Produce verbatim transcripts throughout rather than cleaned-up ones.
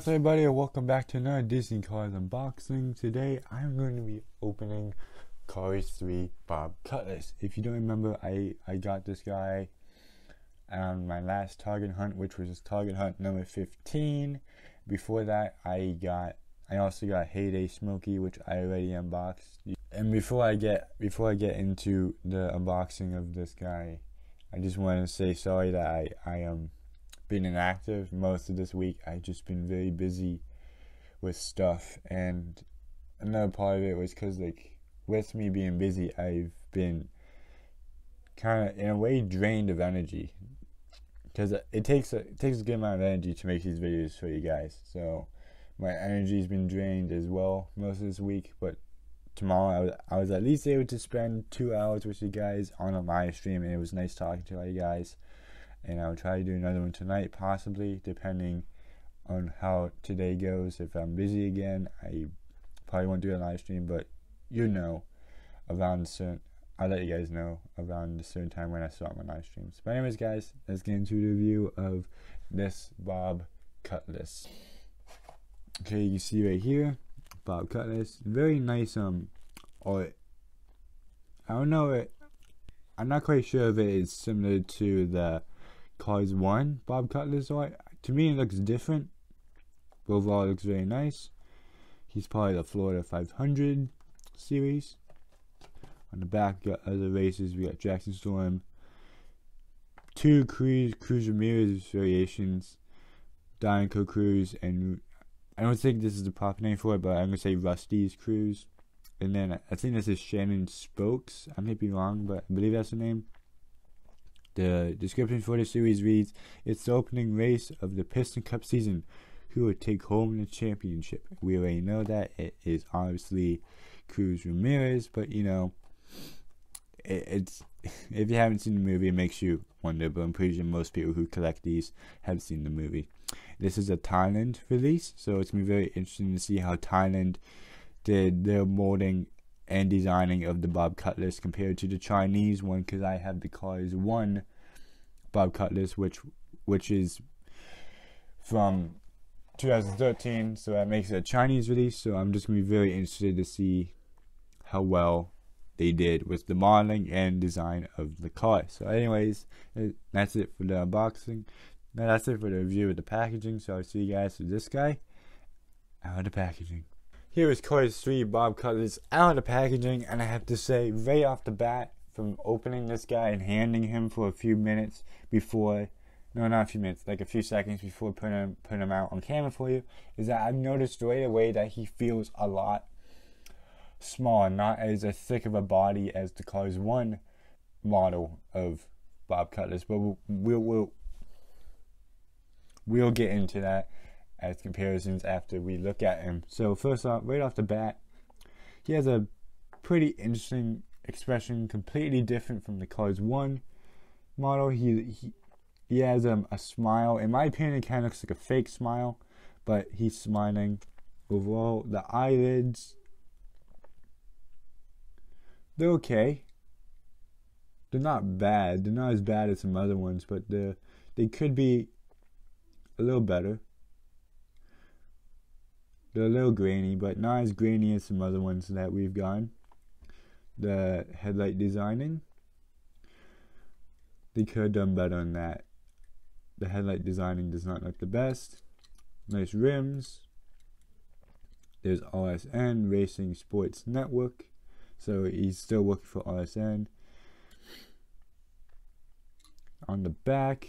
What's up, everybody, and welcome back to another Disney Cars unboxing. Today I'm going to be opening Cars three Bob Cutlass. If you don't remember, I, I got this guy on my last Target hunt, which was Target hunt number fifteen. Before that, I got I also got Heyday Smokey, which I already unboxed. And before I get before I get into the unboxing of this guy, I just want to say sorry that I I am. Um, been inactive most of this week. I've just been very busy with stuff, and another part of it was because, like, with me being busy, I've been kind of in a way drained of energy, because it takes a, it takes a good amount of energy to make these videos for you guys. So my energy's been drained as well most of this week, but tomorrow I was, I was at least able to spend two hours with you guys on a live stream, and it was nice talking to all you guys. And I'll try to do another one tonight, possibly, depending on how today goes. If I'm busy again, I probably won't do a live stream, but you know, around a certain, I'll let you guys know around a certain time when I start my live streams. But anyways, guys, let's get into the review of this Bob Cutlass. Okay, you can see right here, Bob Cutlass. Very nice, um, or I don't know it. I'm not quite sure if it is similar to the Cars one Bob Cutlass art. To me it looks different, but overall it looks very nice. He's part of the Florida five hundred series. On the back we got other races. We got Jackson Storm, two Cruz, Cruz Ramirez variations, Dinoco Cruz, and I don't think this is the proper name for it, but I'm going to say Rusty's Cruz. And then I think this is Shannon Spokes. I may be wrong, but I believe that's the name. The description for the series reads, "It's the opening race of the Piston Cup season. Who will take home the championship?" We already know that it is obviously Cruz Ramirez, but you know, it, it's if you haven't seen the movie, it makes you wonder. But I'm pretty sure most people who collect these have seen the movie. This is a Thailand release, so it's gonna be very interesting to see how Thailand did their molding and designing of the Bob Cutlass compared to the Chinese one, because I have the Cars one Bob Cutlass, which which is from two thousand thirteen, so that makes it a Chinese release. So I'm just gonna be very interested to see how well they did with the modeling and design of the car. So anyways, that's it for the unboxing. Now that's it for the review of the packaging, so I'll see you guys with this guy out of the packaging. Here is Cars three Bob Cutlass out of the packaging, and I have to say, right off the bat, from opening this guy and handing him for a few minutes before, no, not a few minutes, like a few seconds before putting him, putting him out on camera for you, is that I've noticed right away that he feels a lot smaller, not as thick of a body as the Cars one model of Bob Cutlass, but we'll, we'll, we'll, we'll get into that as comparisons after we look at him. So first off, right off the bat, he has a pretty interesting expression, completely different from the Cars one model. He he, he has um, a smile. In my opinion, it kind of looks like a fake smile, but he's smiling. Overall, the eyelids, they're okay. They're not bad. They're not as bad as some other ones, but they they could be a little better. They're a little grainy, but not as grainy as some other ones that we've gotten. The headlight designing, they could have done better on that. The headlight designing does not look the best. Nice rims. There's R S N, Racing Sports Network. So he's still working for R S N. On the back,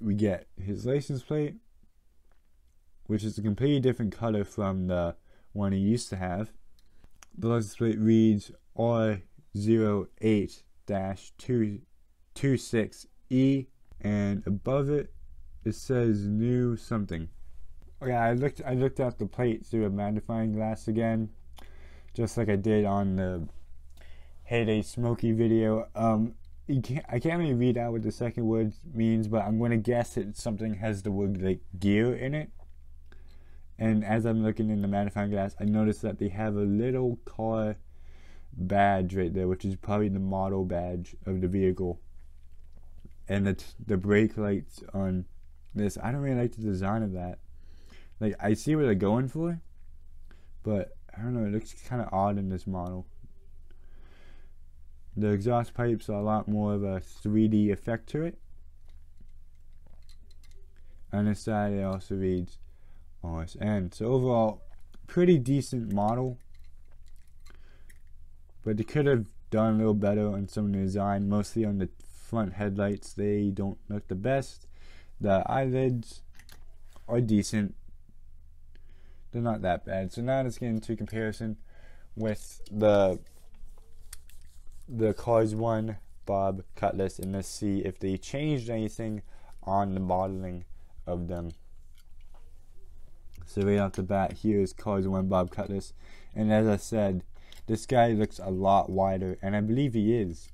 we get his license plate, which is a completely different color from the one he used to have. The license plate reads R zero eight dash two two six E, and above it, it says new something. Okay, I looked I looked at the plate through a magnifying glass again, just like I did on the Heyday Smokey video. Um, you can't, I can't really read out what the second word means, but I'm going to guess that something has the word, like, gear in it. And as I'm looking in the magnifying glass, I noticed that they have a little car badge right there, which is probably the model badge of the vehicle. And the, the brake lights on this, I don't really like the design of that. Like, I see what they're going for, but I don't know, it looks kind of odd in this model. The exhaust pipes are a lot more of a three D effect to it. On this side it also reads R S N. So overall, pretty decent model, but they could have done a little better on some of the design, mostly on the front headlights. They don't look the best. The eyelids are decent, they're not that bad. So now let's get into comparison with the the Cars One Bob Cutlass, and let's see if they changed anything on the modeling of them. So right off the bat, here is Cars One Bob Cutlass, and as I said, this guy looks a lot wider, and I believe he is.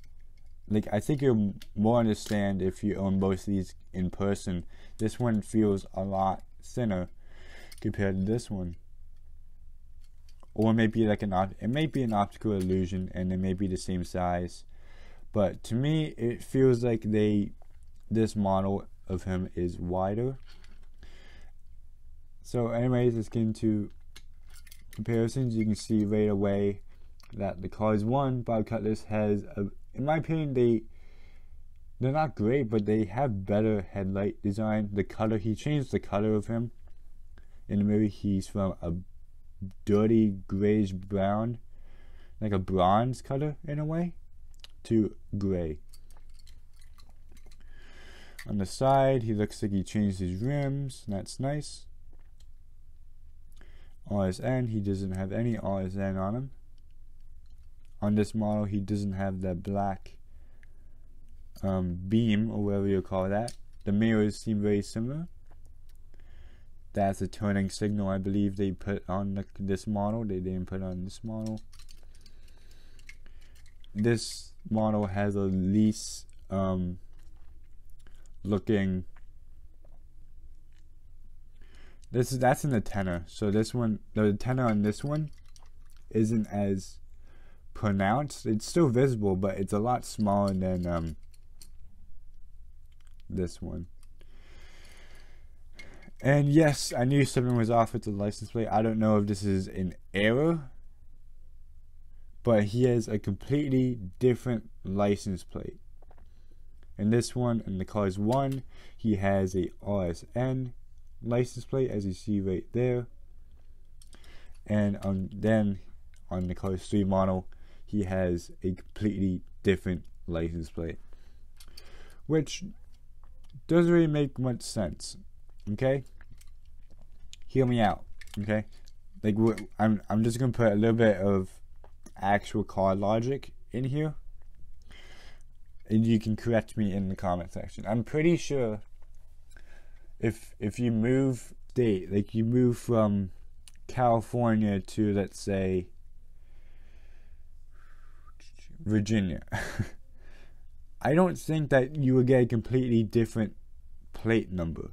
Like, I think you'll more understand if you own both of these in person. This one feels a lot thinner compared to this one. Or maybe like an op it may be an optical illusion, and they may be the same size. But to me, it feels like they this model of him is wider. So anyways, let's get into comparisons. You can see right away that the Cars One Bob Cutlass has a, in my opinion, they they're not great, but they have better headlight design. The color, he changed the color of him. In the movie, he's from a dirty grayish brown, like a bronze color in a way, to gray. On the side, he looks like he changed his rims. That's nice. R S N, he doesn't have any R S N on him. On this model, he doesn't have that black um, beam, or whatever you call that. The mirrors seem very similar. That's a turning signal, I believe, they put on the, this model. They didn't put on this model. This model has a lease um, looking. This is that's in the tenor. So this one, the tenor on this one, isn't as pronounced. It's still visible, but it's a lot smaller than um, this one. And yes, I knew something was off with the license plate. I don't know if this is an error, but he has a completely different license plate. In this one, in the Cars One, he has a R S N license plate, as you see right there. And um, then on the Cars Three model, he has a completely different license plate, which doesn't really make much sense. Okay, hear me out. Okay, like I'm, I'm just gonna put a little bit of actual car logic in here, and you can correct me in the comment section. I'm pretty sure if if you move state, like you move from California to, let's say, Virginia, I don't think that you would get a completely different plate number.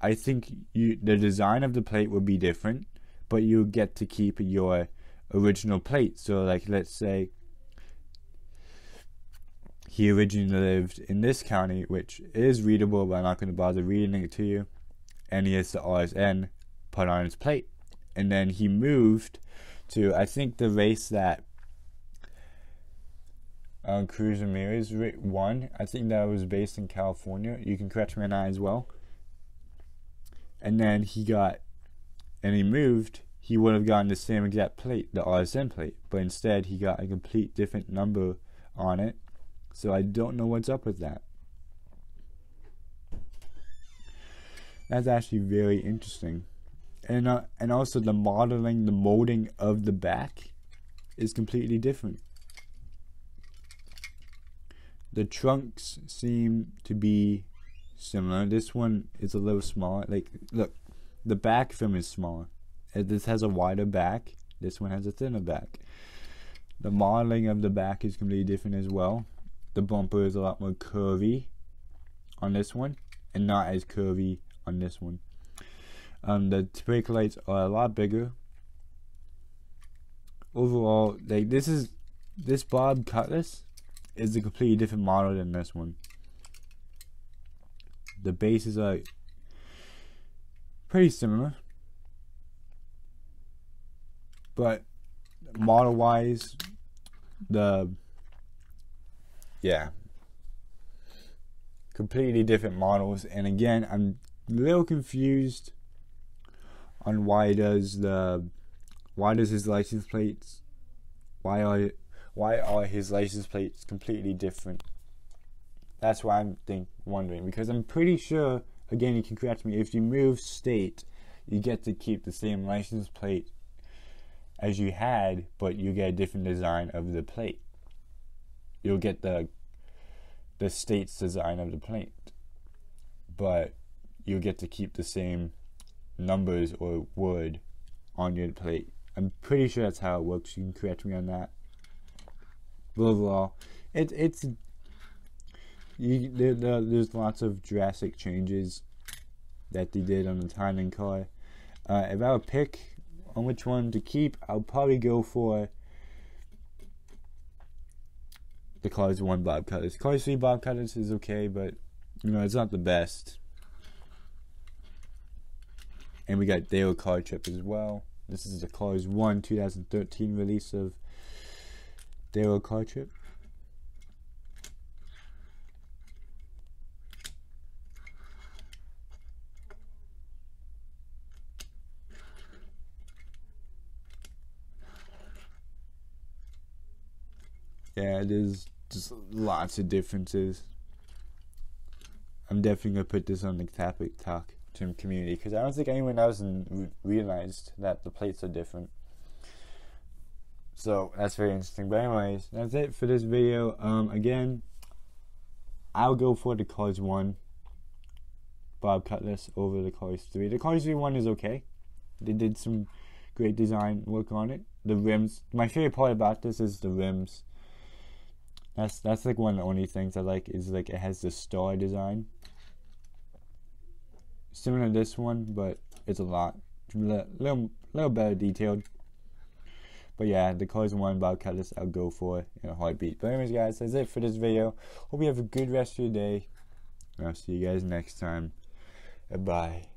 I think you the design of the plate would be different, but you get to keep your original plate. So, like, let's say he originally lived in this county, which is readable, but I'm not going to bother reading it to you, and he has the R S N put on his plate. And then he moved to, I think, the race that Um, Cruz Ramirez won. I think that was based in California. You can correct me on that as well. And then he got, and he moved. He would have gotten the same exact plate, the R S N plate, but instead he got a complete different number on it. So I don't know what's up with that. That's actually very interesting, and uh, and also the modeling, the molding of the back, is completely different. The trunks seem to be similar. This one is a little smaller. Like, look, the back film is smaller. This has a wider back. This one has a thinner back. The modeling of the back is completely different as well. The bumper is a lot more curvy on this one, and not as curvy on this one. Um, the brake lights are a lot bigger. Overall, like this is this Bob Cutlass is a completely different model than this one. The bases are pretty similar. but model wise, the yeah, completely different models. And again, I'm a little confused on why does the why does his license plates why are why are his license plates completely different. That's why I'm think wondering, because I'm pretty sure, again, you can correct me, if you move state, you get to keep the same license plate as you had, but you get a different design of the plate. You'll get the the state's design of the plate, but you'll get to keep the same numbers or word on your plate. I'm pretty sure that's how it works. You can correct me on that. But overall, it, it's You, there, there, there's lots of drastic changes that they did on the timing car. Uh, if I would pick on which one to keep, I'll probably go for the Cars one Bob Cutlass. Cars three Bob Cutlass is okay, but you know, it's not the best. And we got Darrell Cartrip as well. This is the Cars one two thousand thirteen release of Darrell Cartrip. Yeah, there's just lots of differences. I'm definitely going to put this on the Topic Talk Gym community, because I don't think anyone else realized that the plates are different. So, that's very interesting. But anyways, that's it for this video. Um, again, I'll go for the Cars one Bob Cutlass over the Cars three. The Cars three one is okay. They did some great design work on it. The rims. My favorite part about this is the rims. That's, that's like one of the only things I like, is like it has the star design. Similar to this one, but it's a lot, little, little better detailed. But yeah, the Cars one Bob Cutlass, I'll go for in a heartbeat. But anyways guys, that's it for this video. Hope you have a good rest of your day. And I'll see you guys next time. Bye.